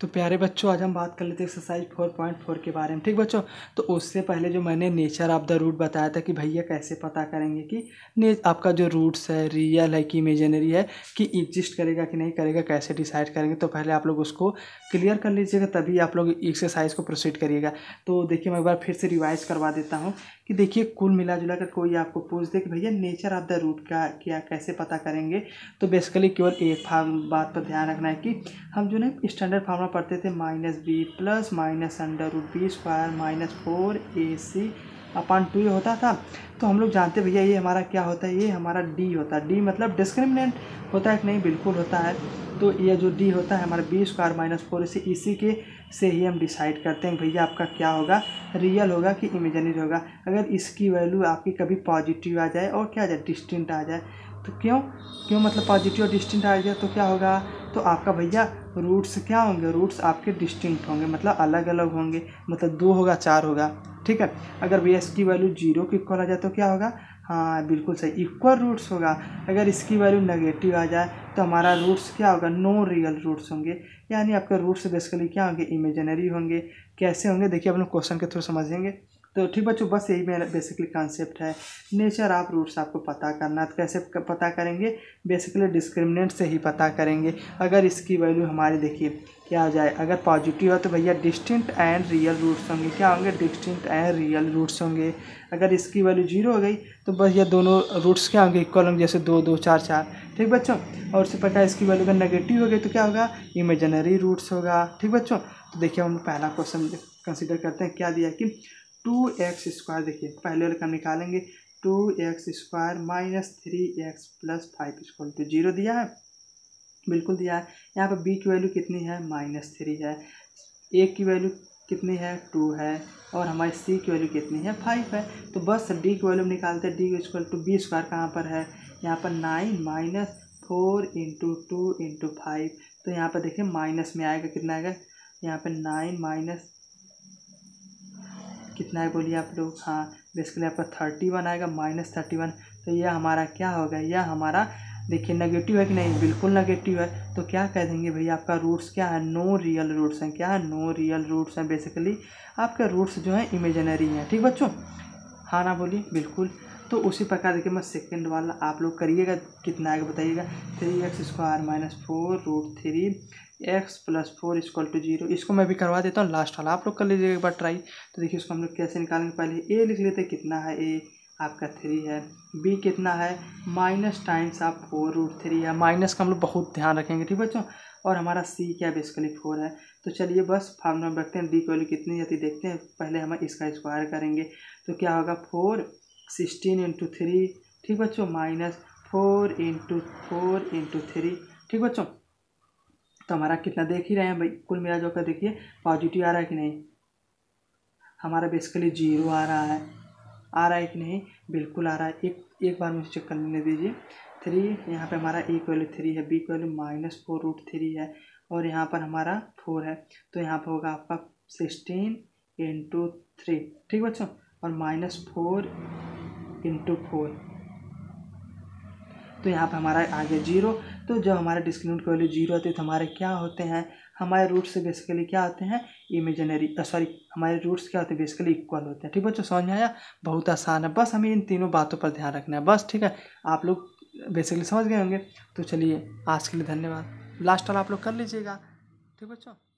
तो प्यारे बच्चों, आज हम बात कर लेते हैं एक्सरसाइज 4.4 के बारे में। ठीक बच्चों, तो उससे पहले जो मैंने नेचर ऑफ द रूट बताया था कि भैया कैसे पता करेंगे कि आपका जो रूट्स है रियल है कि इमेजिनरी है, कि एग्जिस्ट करेगा कि नहीं करेगा, कैसे डिसाइड करेंगे। तो पहले आप लोग उसको क्लियर कर लीजिएगा, तभी आप लोग एक्सरसाइज को प्रोसीड करिएगा। तो देखिए, मैं एक बार फिर से रिवाइज करवा देता हूँ कि देखिए, कुल मिला जुला कर कोई आपको पूछ दे कि भैया नेचर ऑफ द रूट का क्या कैसे पता करेंगे, तो बेसिकली केवल एक बात पर ध्यान रखना है कि हम जो ना स्टैंडर्ड फॉर्मूला पढ़ते थे -b plus minus under root B square minus 4ac upon 2 होता था। तो हम लोग जानते भैया ये हमारा क्या होता है, ये हमारा d होता है। d मतलब डिस्क्रिमिनेंट होता है कि नहीं, बिल्कुल होता है। तो ये जो d होता है हमारा b स्क्वायर माइनस 4ac, इसी के से ही हम डिसाइड करते हैं भैया आपका क्या होगा, रियल होगा कि इमेजिनरी होगा। अगर इसकी वैल्यू आपकी कभी पॉजिटिव आ जाए और क्या आ जाए, डिस्टिंट आ जाए, तो क्यों मतलब पॉजिटिव और डिस्टिंट आ जाए तो क्या होगा, तो आपका भैया रूट्स क्या होंगे, रूट्स आपके डिस्टिंक्ट होंगे, मतलब अलग अलग होंगे, मतलब 2 होगा 4 होगा। ठीक है, अगर भैया इसकी वैल्यू 0 के इक्वल आ जाए तो क्या होगा, हाँ बिल्कुल सही, इक्वल रूट्स होगा। अगर इसकी वैल्यू नेगेटिव आ जाए तो हमारा रूट्स क्या होगा, नो रियल रूट्स होंगे, यानी आपके रूट्स बेसिकली क्या होंगे, इमेजिनरी होंगे। कैसे होंगे देखिए, अपन क्वेश्चन के थ्रू समझेंगे। तो ठीक बच्चों, बस यही मेरा बेसिकली कॉन्सेप्ट है, नेचर ऑफ रूट्स आपको पता करना। तो कैसे पता करेंगे, बेसिकली डिस्क्रिमिनेंट से ही पता करेंगे। अगर इसकी वैल्यू हमारी देखिए क्या हो जाए, अगर पॉजिटिव हो तो भैया डिस्टिंक्ट एंड रियल रूट्स होंगे, क्या होंगे, डिस्टिंक्ट एंड रियल रूट्स होंगे। अगर इसकी वैल्यू 0 हो गई तो बस ये दोनों रूट्स क्या होंगे, इक्वल होंगे, जैसे 2 2 4 4। ठीक बच्चों, और उसी प्रकार इसकी वैल्यू अगर नेगेटिव हो गई तो क्या होगा, इमेजिनरी रूट्स होगा। ठीक बच्चों, तो देखिए हम पहला क्वेश्चन कंसिडर करते हैं, क्या दिया कि 2x स्क्वायर, देखिए पहले वाले हम निकालेंगे, 2x square minus 3x plus 5 equal to 0 दिया है, बिल्कुल दिया है। यहाँ पर b की वैल्यू कितनी है, -3 है, a की वैल्यू कितनी है, 2 है, और हमारी c की वैल्यू कितनी है, 5 है। तो बस d की वैल्यू निकालते हैं, d equal to b square कहाँ पर है, यहाँ पर 9 माइनस 4 इंटू 2 इंटू 5। तो यहाँ पर देखिए माइनस में आएगा, कितना आएगा यहाँ पर 9 माइनस कितना है बोलिए आप लोग, हाँ बेसिकली आपका 31 आएगा, -31। तो यह हमारा क्या होगा, यह हमारा देखिए नेगेटिव है कि नहीं, बिल्कुल नेगेटिव है। तो क्या कह देंगे भैया, आपका रूट्स क्या है, नो रियल रूट्स हैं, क्या है, नो रियल रूट्स हैं। बेसिकली आपके रूट्स जो हैं इमेजिनरी हैं। ठीक बच्चों, हाँ ना बोलिए, बिल्कुल। तो उसी प्रकार देखिए मैं सेकेंड वाला आप लोग करिएगा, कितना आएगा बताइएगा, 3x square minus 4√3x plus 4 equal to 0। इसको मैं भी करवा देता हूँ, लास्ट वाला आप लोग कर लीजिएगा एक बार ट्राई। तो देखिए उसको हम लोग कैसे निकालेंगे, पहले a लिख लेते हैं, कितना है a आपका 3 है, b कितना है माइनस टाइम्स आप 4√3 है, माइनस का हम लोग बहुत ध्यान रखेंगे। ठीक बच्चों, और हमारा c क्या बेसिकली 4 है। तो चलिए बस फार्मूला में रखते हैं, d की वैल्यू कितनी जाती है देखते हैं, पहले हम इसका स्क्वायर करेंगे तो क्या होगा, 4 16 इंटू 3। ठीक बच्चों, माइनस 4 इंटू 4 इंटू 3। ठीक बच्चों, तो हमारा कितना देख ही रहे हैं भाई, कुल मिला जुलाकर देखिए पॉजिटिव आ रहा है कि नहीं, हमारा बेसिकली 0 आ रहा है कि नहीं, बिल्कुल आ रहा है। एक बार मुझे चेक करने दीजिए, 3 यहाँ पे हमारा a की वैल्यू 3 है, b की वैल्यू माइनस 4√3 है, और यहाँ पर हमारा 4 है। तो यहाँ पर होगा आपका 16 इंटू 3। ठीक बच्चों, और माइनस 4 इंटू 4, तो यहाँ पे हमारा आ गया 0। तो जब हमारे डिस्क्रिमिनेंट की वैल्यू 0 होती है तो हमारे क्या होते हैं, हमारे रूट्स बेसिकली क्या होते हैं, इमेजिनरी, सॉरी हमारे रूट्स क्या होते हैं, बेसिकली इक्वल होते हैं। ठीक बच्चों, समझ में आया, बहुत आसान है, बस हमें इन तीनों बातों पर ध्यान रखना है बस। ठीक है, आप लोग बेसिकली समझ गए होंगे। तो चलिए आज के लिए धन्यवाद, लास्ट वाला आप लोग कर लीजिएगा। ठीक बच्चों।